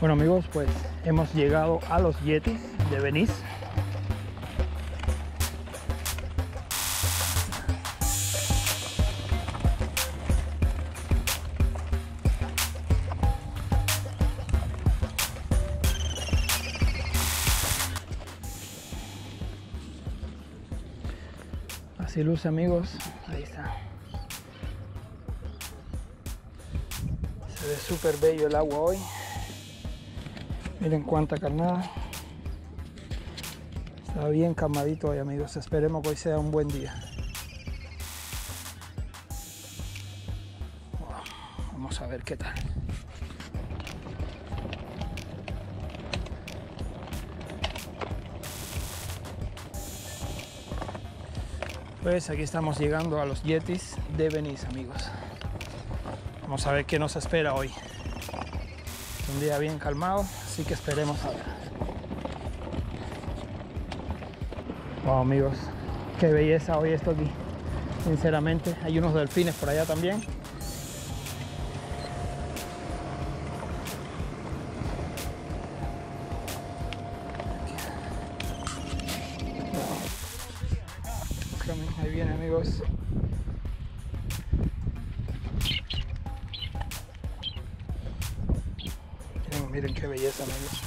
Bueno amigos, pues hemos llegado a los Yetis de Venice. Así luce amigos, ahí está. Se ve súper bello el agua hoy. Miren cuánta carnada. Está bien calmadito hoy amigos, esperemos que hoy sea un buen día. Vamos a ver qué tal. Pues aquí estamos llegando a los Yetis de Venice amigos. Vamos a ver qué nos espera hoy. Un día bien calmado, así que esperemos a ver. Wow amigos, qué belleza hoy esto aquí. Sinceramente, hay unos delfines por allá también. Ahí viene amigos. Miren qué belleza amigos.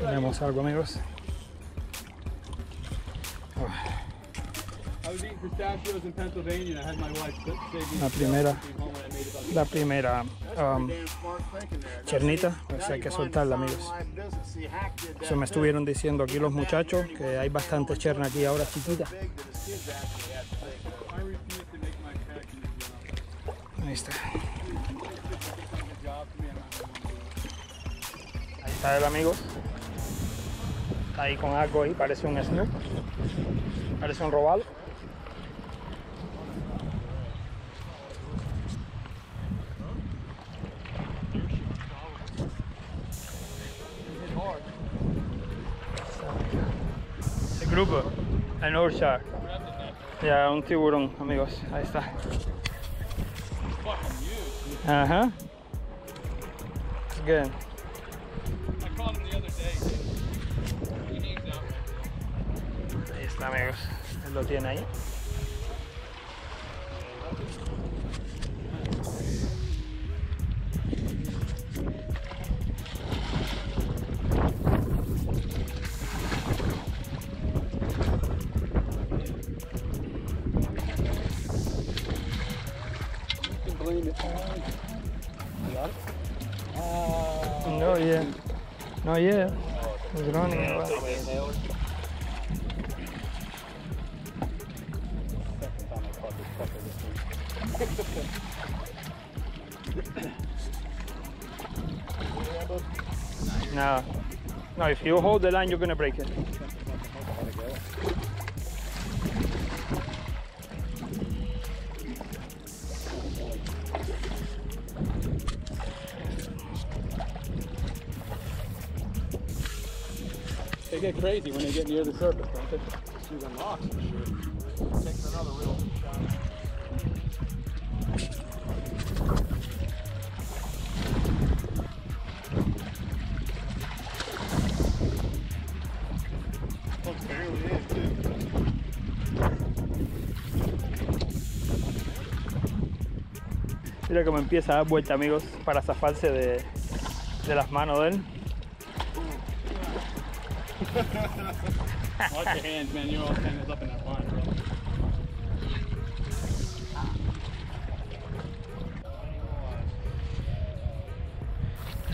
Tenemos algo amigos. La primera chernita, pues hay que soltarla amigos. Eso me estuvieron diciendo aquí los muchachos, que hay bastante cherna aquí ahora chiquita. Ahí está. Ahí está el amigo. Está ahí con algo ahí, parece un snook. Parece un robalo. El grupo, an Orshark. Ya, un tiburón, amigos. Ahí está. Ajá. It's good. Ahí está amigos, él lo tiene ahí. really fine. You got it? No, yeah. Not yet. It's running. Second time I caught this fucker this week. No. No, if you hold the line, you're going to break it. They get crazy when they get near the surface, don't they? She's unlocked for sure. Takes another real shot. Mira cómo empieza a dar vuelta, amigos, para zafarse de las manos de él. Watch your hands, man. You're all tangled up in that line, bro.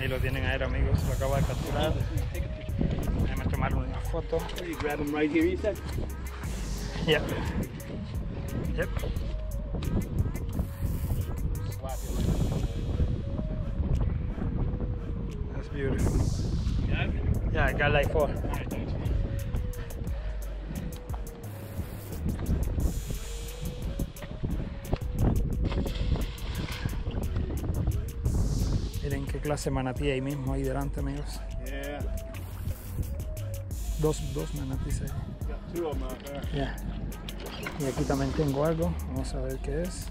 Ahí lo tienen a él, amigos. Lo acaba de capturar. Déjame tomar una foto. You grab him right here, you said? Yep. Yep. That's beautiful. Yeah, I got like four. Miren qué clase manatí ahí mismo, ahí delante, amigos. Yeah. Dos manatíes ahí. Got two of them out there. Yeah. Y aquí también tengo algo, vamos a ver qué es.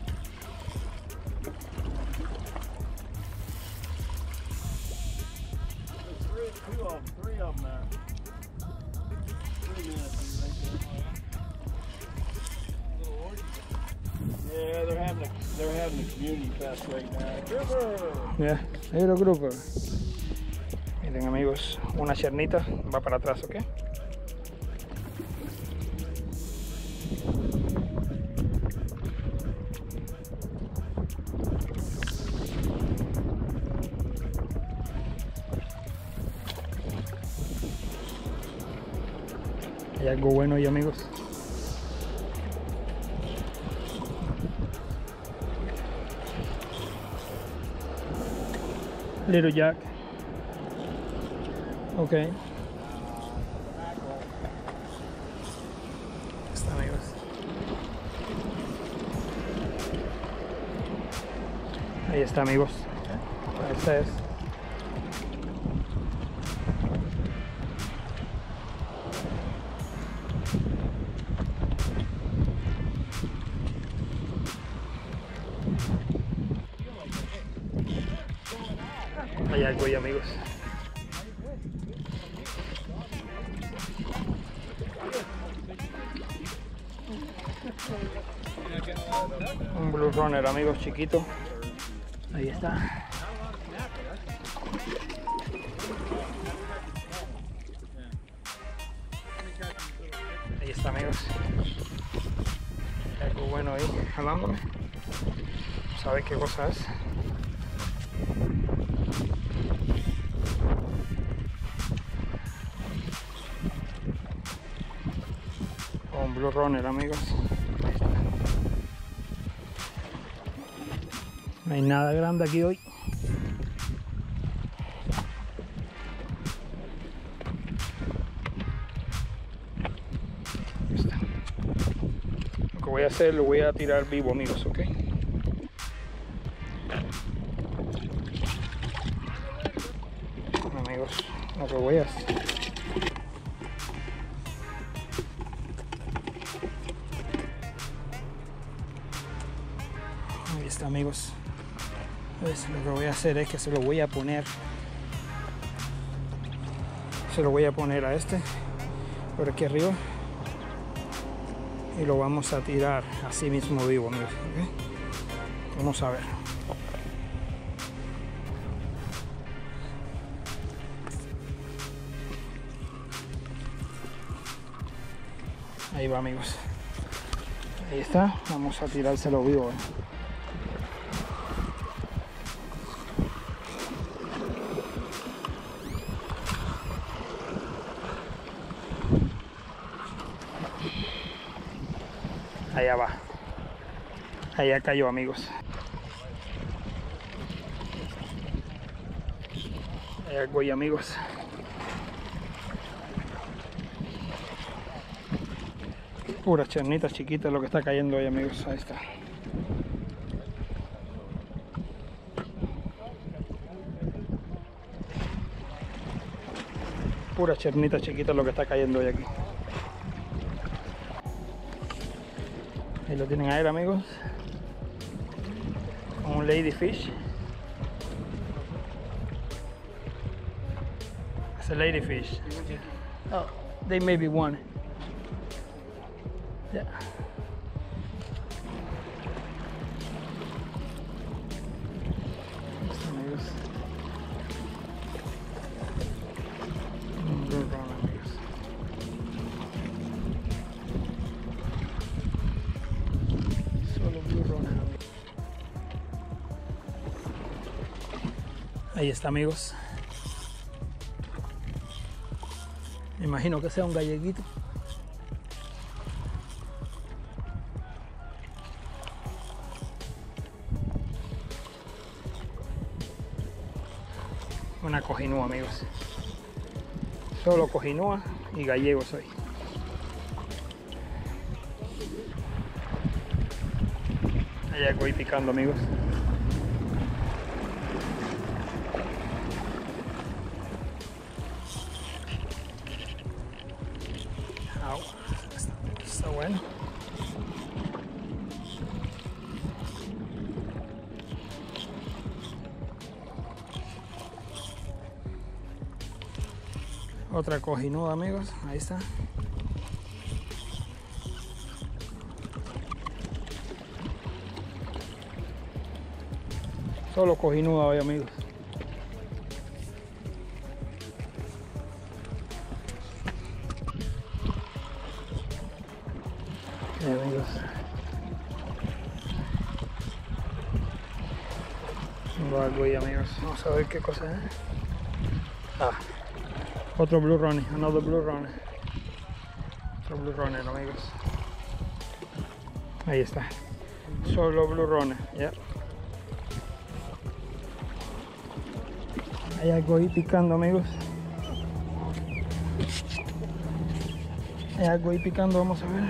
Three of them there. Yeah, they're having a community fest right now. Grouper. Yeah, they're a grouper. Miren, amigos, una chernita va para atrás, ¿ok? Hay algo bueno ahí, amigos. Little Jack. Ok. Está, amigos. Ahí está, amigos. Esta es. Hay algo ahí, amigos. Un blue runner, amigos, chiquito. Ahí está. Ahí está, amigos. Hay algo bueno ahí, jalándome. Vamos a ver qué cosa es. Un blue runner, amigos. No hay nada grande aquí hoy. Ahí está. Lo que voy a hacer, lo voy a tirar vivo, amigos, ¿ok? Bueno, amigos, lo que voy a hacer. Ahí está, amigos. Pues lo que voy a hacer es que se lo voy a poner. Se lo voy a poner a este por aquí arriba. Y lo vamos a tirar así mismo vivo, amigos. ¿Okay? Vamos a ver. Ahí va, amigos. Ahí está. Vamos a tirárselo vivo. allá va, allá cayó, amigos, allá voy, amigos. Puras chernitas chiquitas lo que está cayendo hoy, amigos. Ahí está. Puras chernitas chiquitas lo que está cayendo hoy aquí. Ahí lo tienen a él, amigos. Un ladyfish. Es un ladyfish. Oh, they may be one. Yeah. Amigos. Muy bueno, amigos. Solo burrón. Ahí está, amigos. Me imagino que sea un galleguito. Una cojinúa, amigos. Solo cojinúa y gallegos hoy. Allá voy picando, amigos. Au, está bueno. Otra cojinuda, amigos, ahí está. Solo cojinuda hoy, amigos. Sí, amigos. Tengo algo ahí, amigos. Vamos a ver qué cosa es. Ah. Otro blue runny, another blue runny. Otro blue runner, amigos. Ahí está. Solo blue runner, ya. Yeah. Hay algo ahí picando, amigos. Hay algo ahí picando, vamos a ver.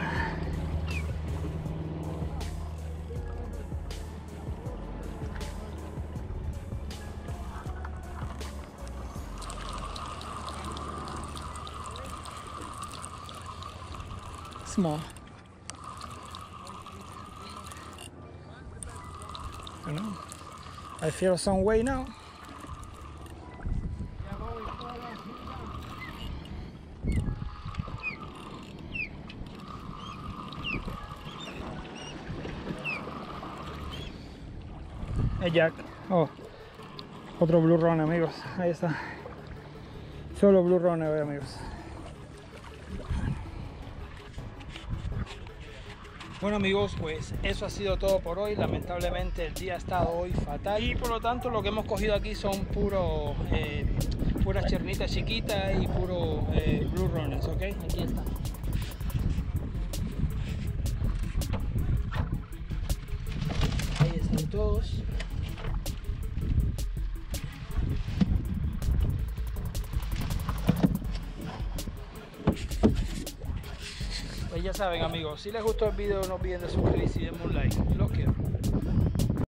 Small. I know. I feel some way now. Hey Jack. Oh, otro blue run, amigos. Ahí está. Solo blue run hoy, amigos. Bueno, amigos, pues eso ha sido todo por hoy. Lamentablemente el día ha estado hoy fatal y por lo tanto lo que hemos cogido aquí son puras chernitas chiquitas y puro blue runners, ¿ok? Aquí está. Ahí están todos. Pues ya saben, amigos, si les gustó el video no olviden de suscribirse y denme un like. Los quiero.